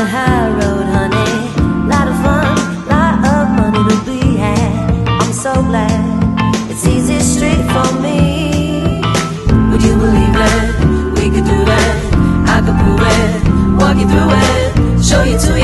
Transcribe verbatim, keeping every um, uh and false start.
the high road, honey. Lot of fun, lot of money to be had. I'm so glad it's easy street for me. Would you believe it? We could do it. I could prove it. Walk you through it. Show you to